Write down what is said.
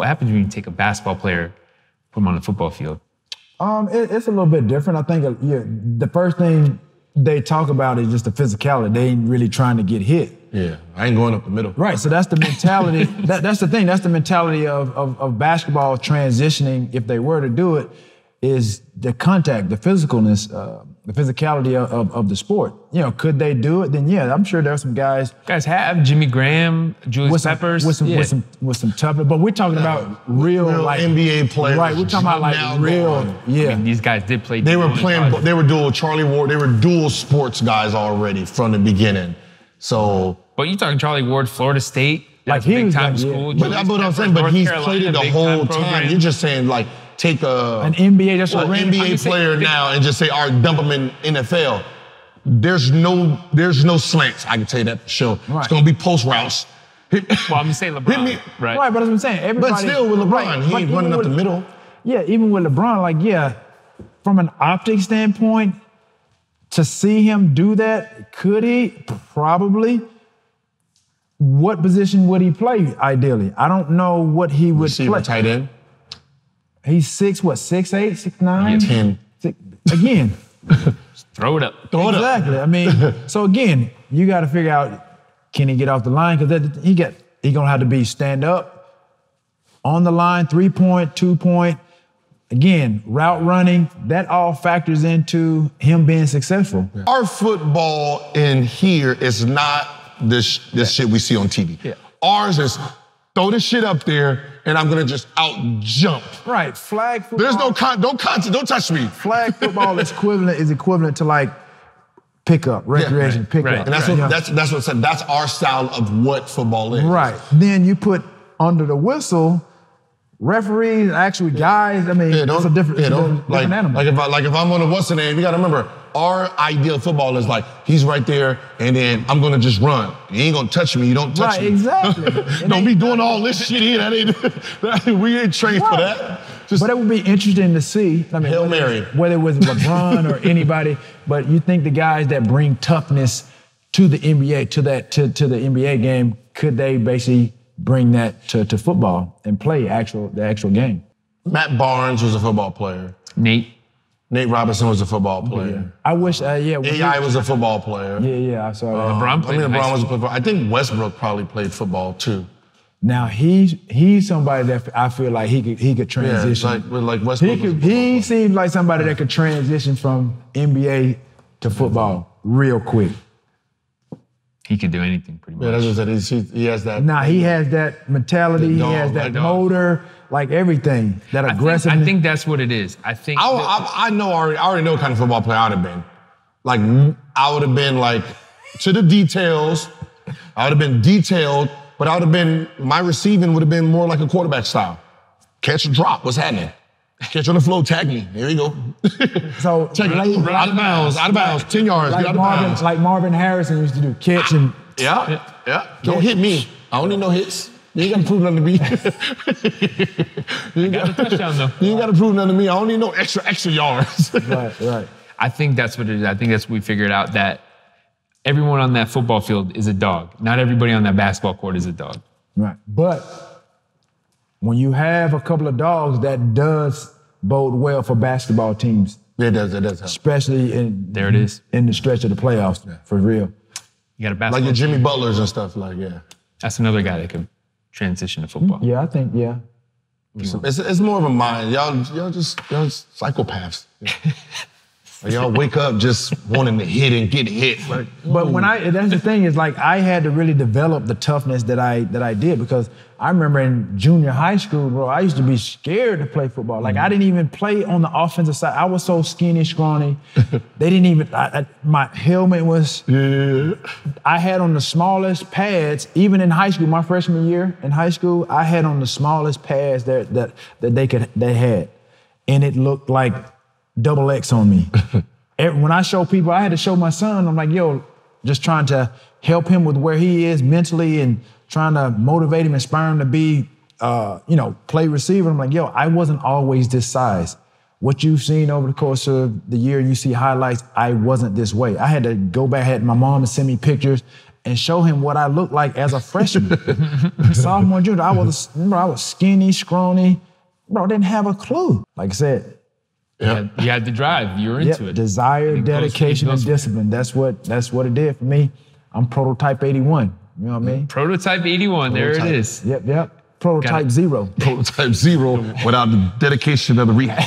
What happens when you take a basketball player, put him on the football field? It's a little bit different. I think the first thing they talk about is just the physicality. They ain't really trying to get hit. Yeah, I ain't going up the middle. Right, so that's the mentality. That's the thing. That's the mentality of basketball transitioning, if they were to do it, is the contact, the physicalness, the physicality of the sport. You know, could they do it? Then yeah, I'm sure there are some guys. Guys have Jimmy Graham, Julius Peppers. With some toughness. But we're talking about real like NBA players. Right, we're talking about like real. Yeah. I mean, these guys did play. They were dual, Charlie Ward, they were dual sports guys already from the beginning. So. But you're talking Charlie Ward, Florida State. That's like big time school. But that's what I'm saying, but he's played it the whole time. You're just saying like, take an NBA, that's or an NBA player now and just say, all right, dump him in NFL. There's no slants. I can tell you that for sure. Right. It's gonna be post routes. Well, I'm gonna say LeBron. Right, but that's what I'm saying. Everybody, but still with LeBron, right, he ain't running up the middle. Yeah, even with LeBron, like from an optic standpoint, to see him do that, could he? Probably. What position would he play ideally? I don't know what he would play. Receiver, tight end. He's 6'8", 6'9"? 10. Again. Throw it up. Throw it up. Exactly. I mean, so again, you got to figure out, can he get off the line? Because he's going to have to be stand up, on the line, 3-point, 2-point. Again, route running, that all factors into him being successful. Yeah. Our football in here is not this shit we see on TV. Yeah. Ours is throw this shit up there, and I'm gonna just out jump. Right, flag football. There's no don't touch me. Flag football is equivalent to like pickup, recreation, pickup. And that's what I said. That's our style of what football is. Right. Then you put under the whistle. Referees, actually guys, I mean, it's a different animal. Like if I'm on a what's the name, you gotta remember, our ideal football is like, he's right there, and then I'm gonna just run. You ain't gonna touch me, you don't touch me. Right, exactly. Don't be doing all this shit here, we ain't trained for that. But it would be interesting to see, I mean, Hail Mary. Whether it was LeBron or anybody, but you think the guys that bring toughness to the NBA, to the NBA game, could they basically bring that to football and play the actual game? Matt Barnes was a football player. Nate Robinson was a football player. Yeah. I wish, A.I. was a football player. Yeah, I saw that. LeBron was a football player. I think Westbrook probably played football too. Now he's somebody that I feel like he could transition. Yeah, like Westbrook. He seemed like somebody that could transition from NBA to football real quick. He could do anything pretty much. Yeah, that's what I said. He has that. Nah, he has that mentality. Dog, he has that motor, like everything. That aggressiveness. I think that's what it is. I already know what kind of football player I would have been. Like, I would have been like, to the details. I would have been detailed, but my receiving would have been more like a quarterback style. Catch and drop, what's happening? Catch on the flow, tag me. Here you go. So out of bounds, 10 yards, like get out of bounds. Like Marvin Harrison used to do, catch and... Yeah. Don't hit me. I don't need no hits. You ain't got to prove nothing to me. You ain't got a touchdown, though. You ain't got to prove nothing to me. I don't need no extra yards. Right. I think that's what it is. I think that's what we figured out, that everyone on that football field is a dog. Not everybody on that basketball court is a dog. Right, but... when you have a couple of dogs, that does bode well for basketball teams. It does help. Especially in the stretch of the playoffs, for real. You got a basketball. Like your Jimmy Butlers and stuff, That's another guy that can transition to football. Yeah, I think, It's more of a mind. Y'all psychopaths. Y'all wake up just wanting to hit and get hit. That's the thing is like I had to really develop the toughness that I did, because I remember in junior high school, bro, I used to be scared to play football. Like I didn't even play on the offensive side. I was so skinny, scrawny. My helmet was, I had on the smallest pads, even in high school, my freshman year in high school, I had on the smallest pads that they had. And it looked like double X on me. When I show people, I had to show my son, I'm like, yo, just trying to help him with where he is mentally and trying to motivate him, inspire him to be, play receiver. I'm like, yo, I wasn't always this size. What you've seen over the course of the year, you see highlights, I wasn't this way. I had to go back, had my mom send me pictures, and show him what I looked like as a freshman. Sophomore, junior, I was skinny, scrawny. Bro, didn't have a clue. Like I said. Yep. You had the drive. You were into it. Desire, dedication, and discipline. That's what it did for me. I'm prototype 81. You know what I mean? Prototype 81. Prototype. There it is. Yep, yep. Prototype zero. Prototype zero without the dedication of the rehab.